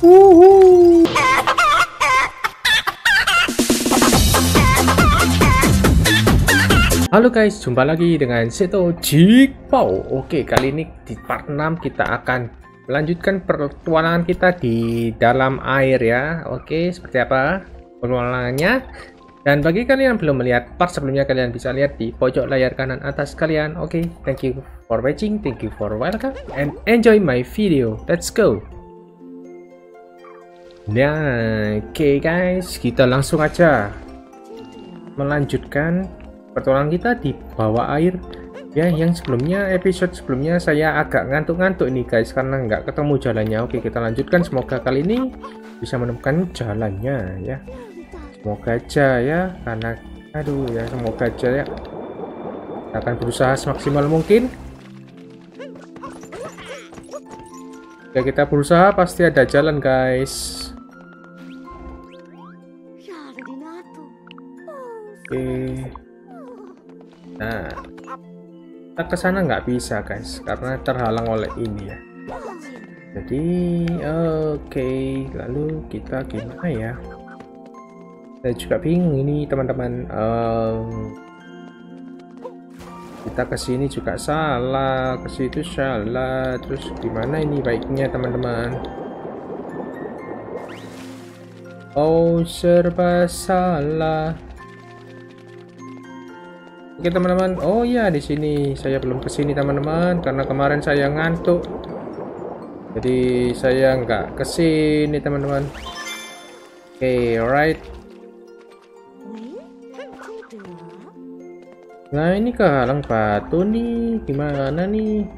Woohoo! Halo guys, jumpa lagi dengan Zetochickpaw. Oke, kali ini di part 6 kita akan melanjutkan petualangan kita di dalam air ya. Oke, seperti apa petualangannya? Dan bagi kalian yang belum melihat part sebelumnya, kalian bisa lihat di pojok layar kanan atas kalian. Oke, thank you for watching, thank you for welcome, and enjoy my video. Let's go! Nah, oke guys, kita langsung aja melanjutkan pertolongan kita di bawah air ya. Yang sebelumnya, episode sebelumnya saya agak ngantuk-ngantuk nih guys karena nggak ketemu jalannya. Oke, kita lanjutkan, semoga kali ini bisa menemukan jalannya ya, semoga aja ya, karena aduh ya, semoga aja ya. Kita akan berusaha semaksimal mungkin ya, kita berusaha pasti ada jalan guys. Oke. Nah, kita ke sana nggak bisa guys karena terhalang oleh ini ya. Jadi oke, lalu kita gimana ya? Saya juga bingung ini teman-teman. Kita ke sini juga salah, ke situ salah, terus gimana ini baiknya teman-teman? Oh, serba salah. Oke teman-teman, oh ya di sini saya belum kesini teman-teman karena kemarin saya ngantuk, jadi saya nggak kesini teman-teman. Oke, alright. Nah ini kehalang batu nih, gimana nih?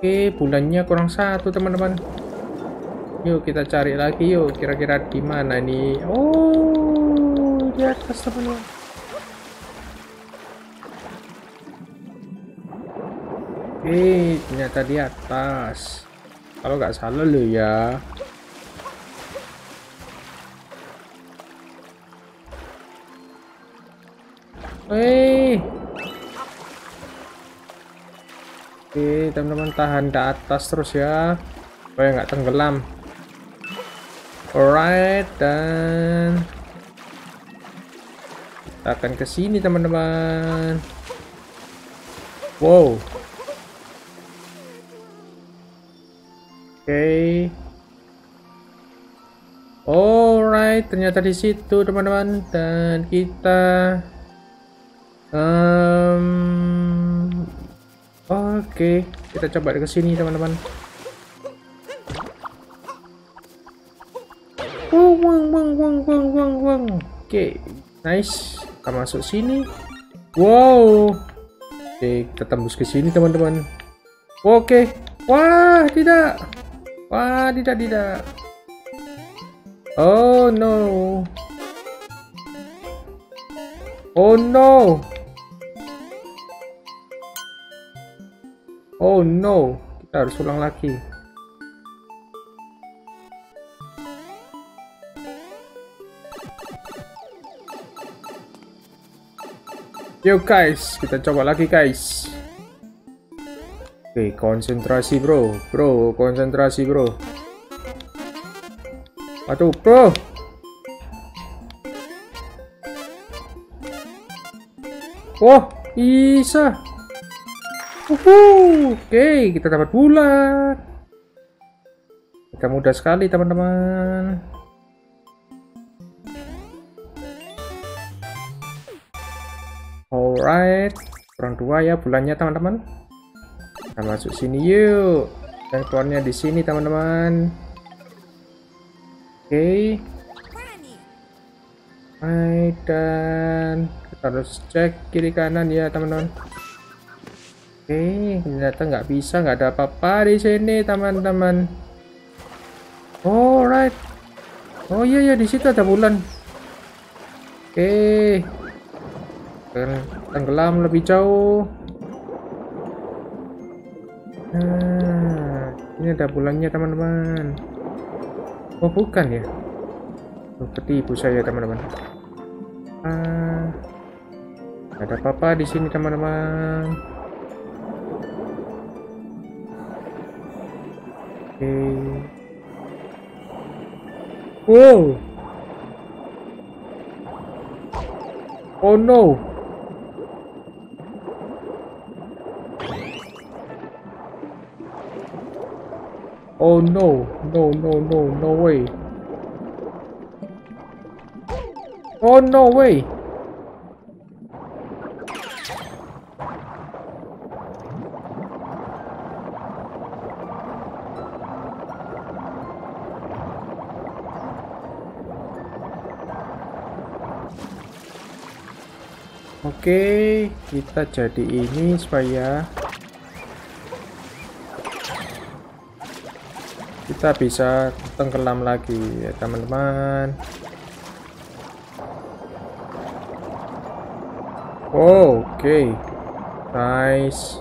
Oke, bulannya kurang satu teman-teman. Yuk kita cari lagi yuk, kira-kira di mana nih? Oh di atas teman-teman. Ternyata di atas kalau nggak salah lo ya. Oke teman-teman, tahan di atas terus ya supaya nggak tenggelam. Alright, dan kita akan ke sini teman-teman. Wow. Oke. Alright, ternyata di situ teman-teman, dan kita oke, kita coba ke sini teman-teman. Wong. Oke, nice. Kita masuk sini. Wow. Oke, kita tembus ke sini teman-teman. Oke. Wah, tidak. Wah, tidak. Oh no. Oh no. Oh no. Kita harus ulang lagi. Yo guys, kita coba lagi guys. Oke, konsentrasi bro, konsentrasi bro. Aduh bro. Wah, bisa. Oke, kita dapat bulan. Kita mudah sekali teman-teman. Alright, kurang dua ya bulannya teman-teman. Kita masuk sini yuk, dan keluarnya di sini teman-teman. Oke, baik, dan kita harus cek kiri kanan ya teman-teman. Oke, ternyata nggak bisa, nggak ada apa-apa di sini teman-teman. Alright, oh iya ya, di situ ada bulan. Oke, tenggelam lebih jauh. Nah, ini ada bulannya teman-teman. Oh bukan ya, ketipu saya teman-teman. Ada apa-apa di sini teman-teman. Okay. Wow. Oh no. Oh no, no, no, no, no way. Oh no way. Oke, kita jadi ini supaya kita bisa tenggelam lagi ya teman-teman. Oh, oke. Nice.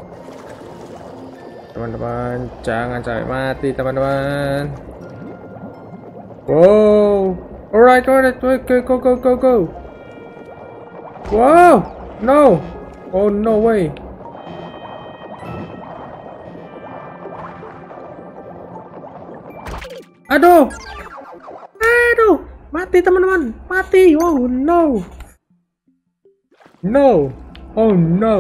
Teman-teman, jangan sampai mati teman-teman. Wow. Alright, alright, go go go go. Wow. No. Oh no way. Aduh, aduh, mati teman-teman, mati. Oh no, no, oh no.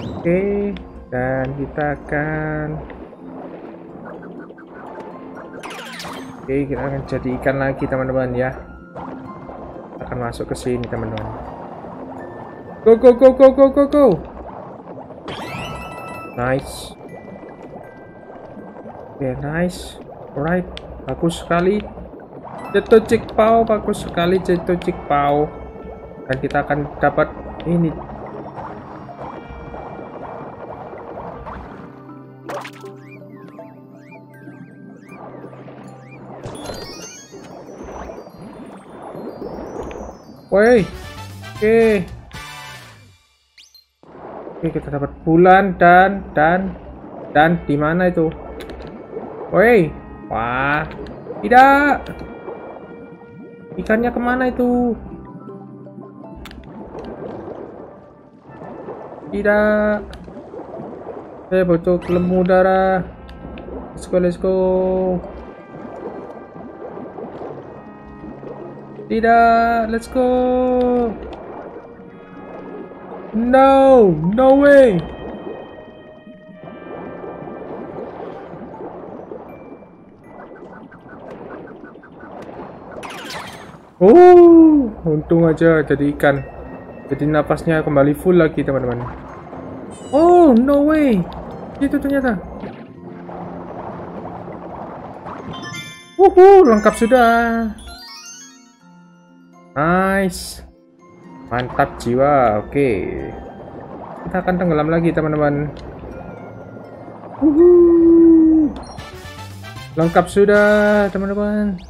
Oke, dan kita akan, kita akan jadi ikan lagi teman-teman ya. Kita akan masuk ke sini teman-teman. Go go go go go go go. Nice. Oke, nice. Alright, bagus sekali. Zetochickpaw, bagus sekali Zetochickpaw. Dan kita akan dapat ini. Woi. Oke. Oke, kita dapat bulan dan di mana itu? Woi. Wah, tidak. Ikannya kemana itu? Tidak. Saya butuh lembu darah. Let's go, let's go. Tidak, let's go. No, no way. Oh, untung aja jadi ikan. Jadi napasnya kembali full lagi teman-teman. Oh, no way. Itu ternyata. Wuhu, lengkap sudah. Nice. Mantap jiwa. Oke. Kita akan tenggelam lagi teman-teman. Wuhu. Lengkap sudah teman-teman.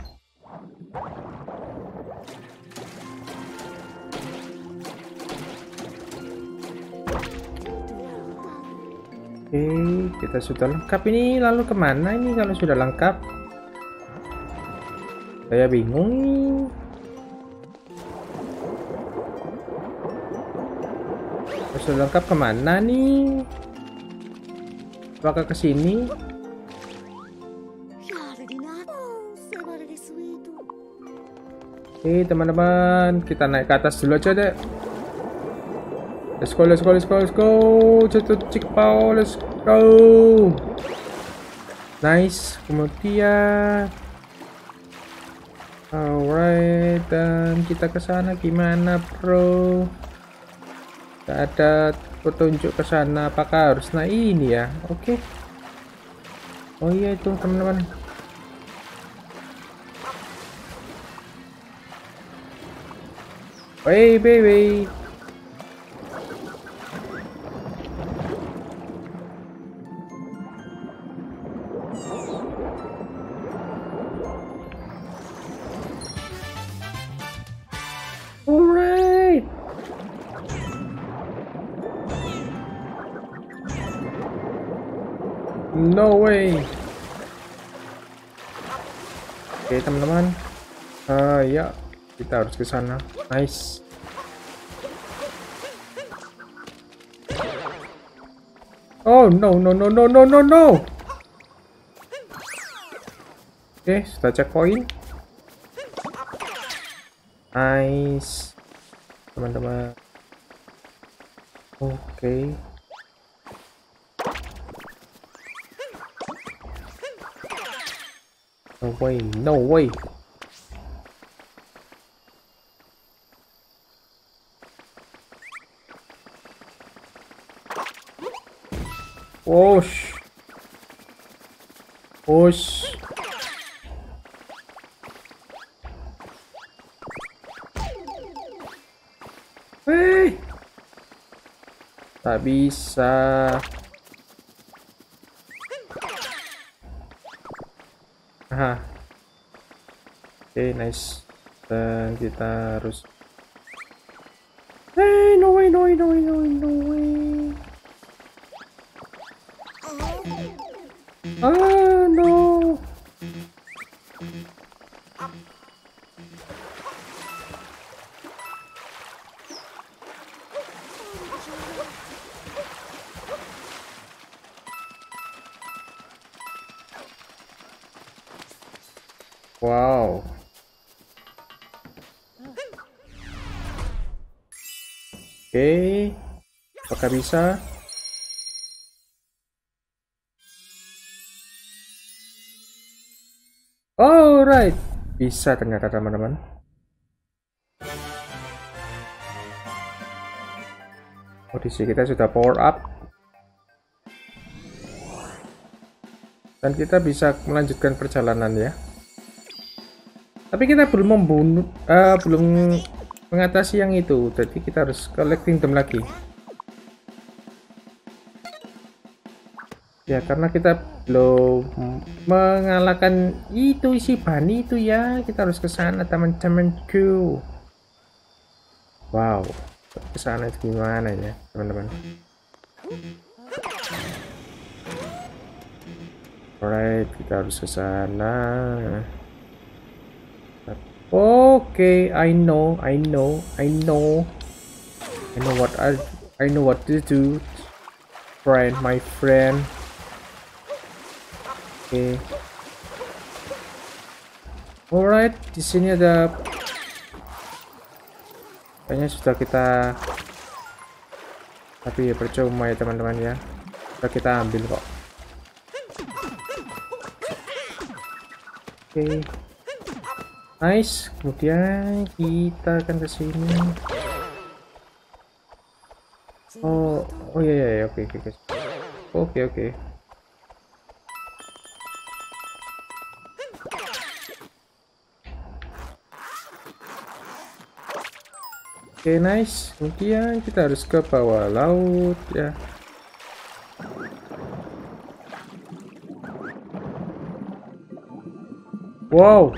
Kita sudah lengkap ini, lalu kemana ini kalau sudah lengkap? Saya bingung nih. Sudah lengkap kemana nih? Apakah ke sini? Oke teman-teman, kita naik ke atas dulu aja deh. Let's go, let's go, let's go, let's go. Zetochickpaw, let's go. Nice. Kemudian, alright, dan kita ke sana gimana, bro? Gak ada petunjuk ke sana. Apakah harus naik ini ya? Oke. Okay. Oh iya itu teman-teman. Hey baby. No way. Oke teman-teman, ya kita harus ke sana. Nice. Oh no no no no no no no. Oke, setelah checkpoint. Nice, teman-teman. Oke. No way, no way. Push. Push. Hei. Tak bisa. Aha. Oke, nice. Dan kita harus. Hey, no way, no way, no way, no way, no way. Ah, no. Wow. Oke, apakah bisa? Alright, bisa ternyata teman-teman. Audisi kita sudah power up. Dan kita bisa melanjutkan perjalanan ya. Tapi kita belum membunuh, belum mengatasi yang itu. Jadi kita harus collecting them lagi. Ya, karena kita belum mengalahkan itu isi bani itu ya, kita harus ke sana teman-temanku. Wow, ke sana itu gimana ya, teman-teman? Alright, kita harus ke sana. Oke, I know what to do. Friend, my friend. Oke. Alright, di sini ada kayaknya sudah kita, tapi ya percuma ya teman-teman ya. Sudah kita ambil kok. Oke. Nice, kemudian kita akan ke sini. Oh iya, oke. Oke. Oke, nice. Kemudian kita harus ke bawah laut ya. Wow.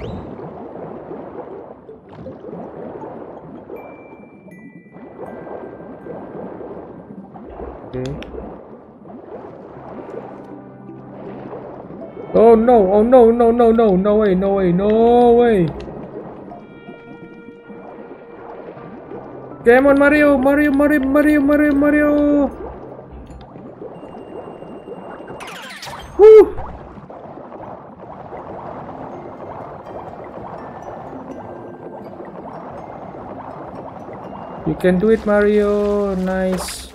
Oke. Oh no way. Come on, Mario. Woo. You can do it, Mario. Nice.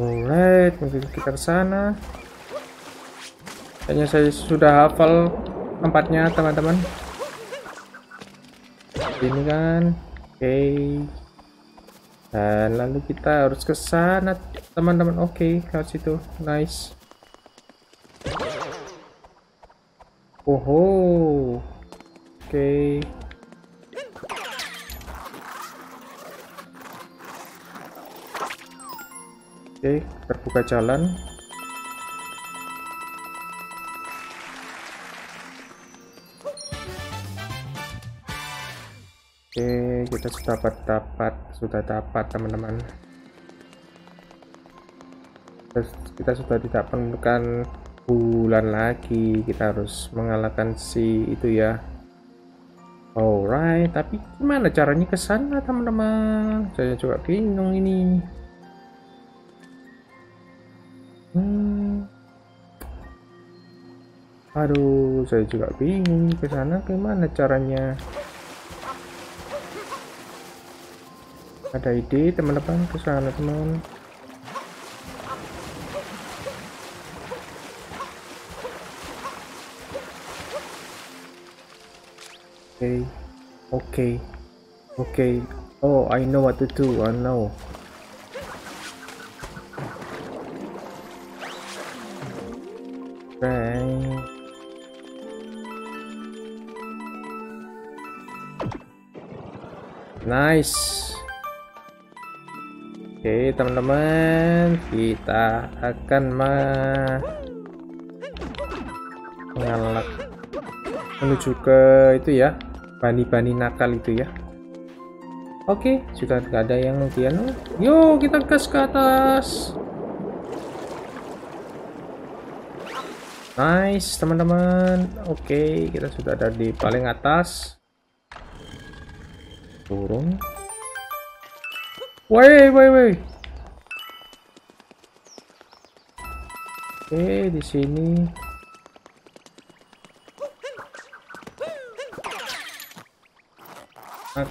Alright, mungkin kita ke sana. Kayaknya saya sudah hafal tempatnya, teman-teman. Ini kan. Oke. Dan lalu kita harus ke sana, teman-teman. Oke, ke situ. Nice. Oho. Oke. Oke, terbuka jalan. Oke, kita sudah dapat teman-teman. Kita sudah tidak menemukan bulan lagi. Kita harus mengalahkan si itu ya. Alright, tapi gimana caranya ke sana teman-teman? Saya coba bingung ini. Aduh, saya juga bingung ke sana gimana caranya. Ada ide teman-teman ke sana, teman. Okay. Oh, I know what to do. I know. Right. Nice. Oke, teman-teman, kita akan mengalak menuju ke itu ya, bani-bani nakal itu ya. Oke, sudah nggak ada yang dianu. Yo, kita gas ke atas. Nice, teman-teman. Oke, kita sudah ada di paling atas. Turun. Woi. Oke, di sini.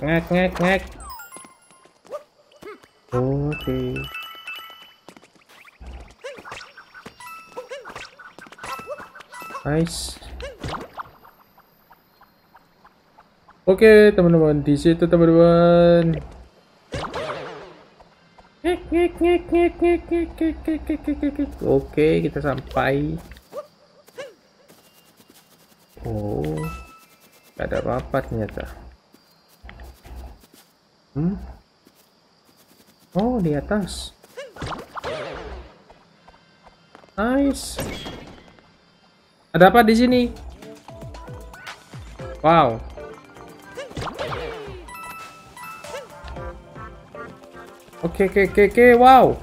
Ngek. Oke. Nice. Oke, teman-teman, di situ teman-teman. Oke, kita sampai. Oh, gak ada apa-apa ternyata. Oh, di atas. Nice. Ada apa di sini? Wow. Oke, wow.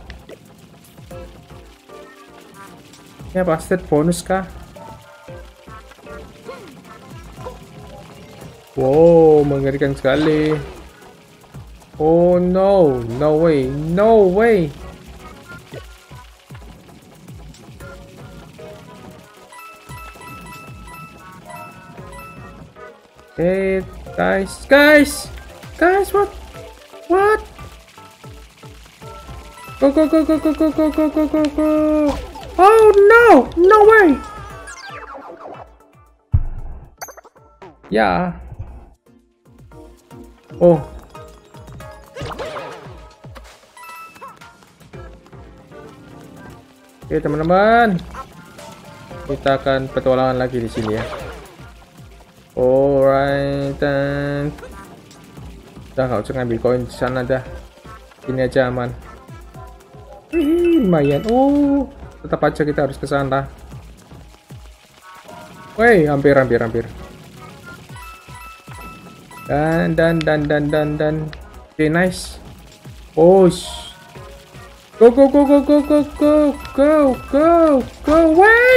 Ini apa, stat bonus kah? Wow, mengerikan sekali. Oh no, no way. Hey, guys, what? Go. Oh no way. Yeah. Oh. Oke, teman-teman. Kita akan petualangan lagi di sini ya. Alright. Udah nggak usah ngambil koin di sana dah. Ini aja aman. Lumayan. Oh, tetap aja kita harus ke sana. Woi, hampir. Dan. Oke, nice. Oh. Go. Go away.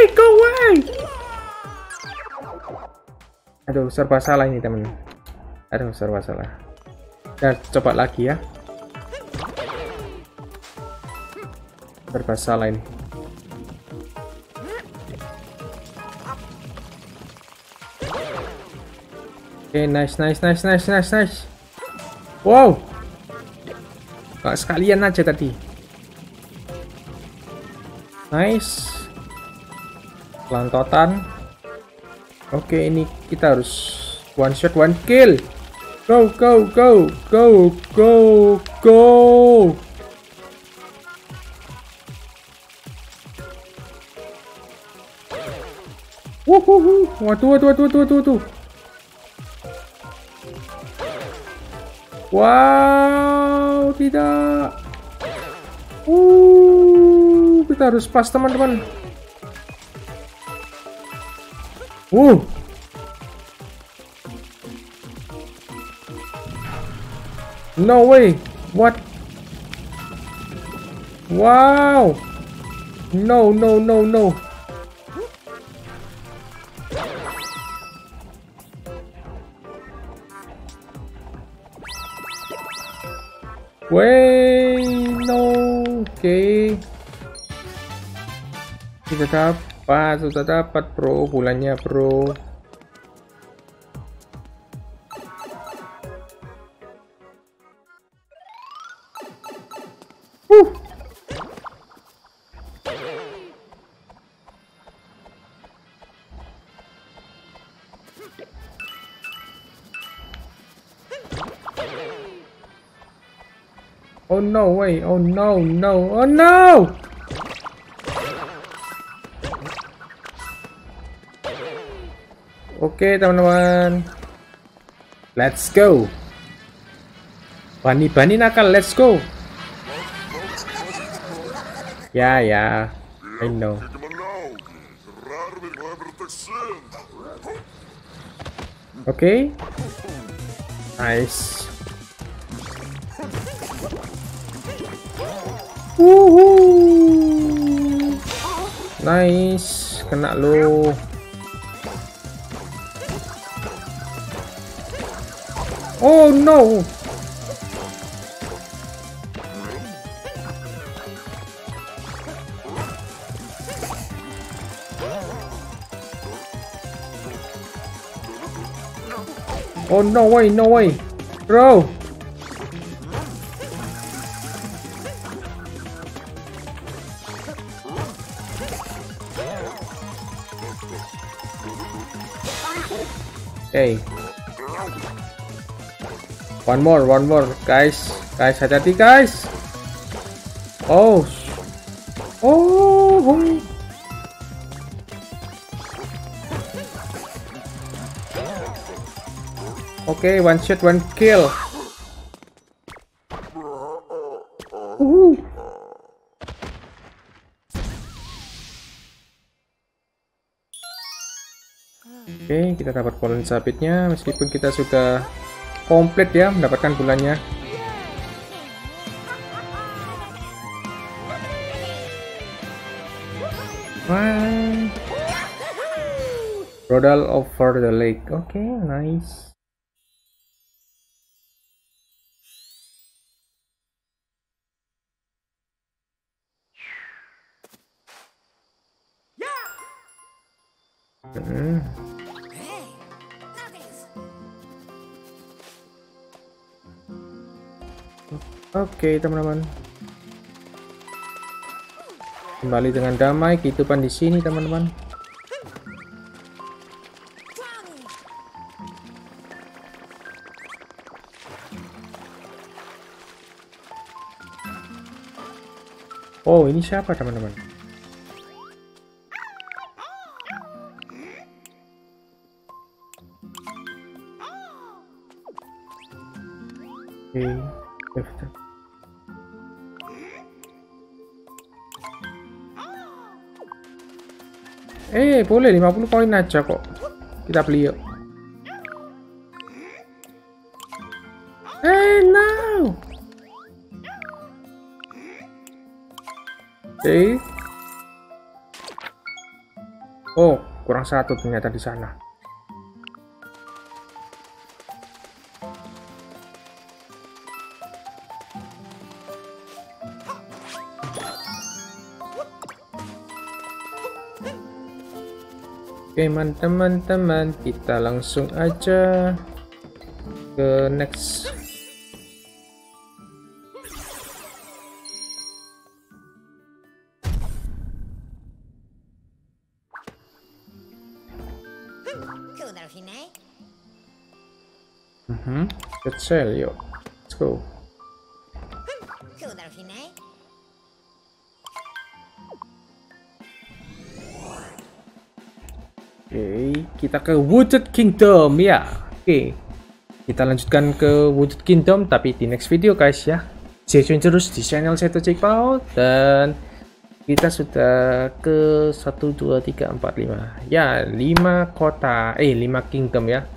Aduh, serba salah ini, temen. Nah, coba lagi ya. Bermasalah ini. Oke, nice. Wow, gak sekalian aja tadi. Nice. Lantotan. Oke, ini kita harus one shot one kill. Go. Wuhuhu, waduh. Wow, tidak. Kita harus pas, teman-teman. No way. What? Wow. No. Wey, no. Oke. Kita dapat dapat, susah dapat bro, bulannya bro. Oh no way, oh no, no, oh no! Oke teman-teman, let's go. Bani-bani nakal, let's go. Ya ya, I know. Oke, nice. Wuhuu, nice, kena lo. Oh no. Oh no way, no way, bro. Hey, one more, guys, guys, hati-hati, guys. Oh, oh, boy. Okay, one shot, one kill. Woohoo. Oke, kita dapat polen sabitnya meskipun kita sudah komplit ya mendapatkan bulannya. Wah. Rodal over the lake. Oke, nice. Oke teman-teman, kembali dengan damai kehidupan di sini teman-teman. Oh ini siapa teman-teman? Oke, okay. Eh boleh 50 koin aja kok, kita beli yuk. Eh no. Oke. Oh kurang satu ternyata di sana. Oke teman-teman, kita langsung aja ke next. Let's sell yuk, let's go. Oke, kita ke Wooded Kingdom ya. Oke, kita lanjutkan ke Wooded Kingdom tapi di next video guys ya. Stay tune terus di channel Zetochickpaw dan kita sudah ke 1, 2, 3, 4, 5. Ya, 5 kota, 5 kingdom ya.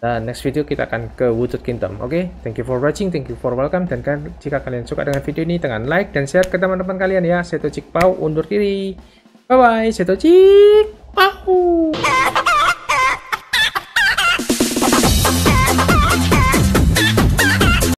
Dan next video kita akan ke Wooded Kingdom. Oke, thank you for watching, thank you for welcome. Dan jika kalian suka dengan video ini, dengan like dan share ke teman-teman kalian ya. Zetochickpaw undur diri. Bye bye, Zetochickpaw.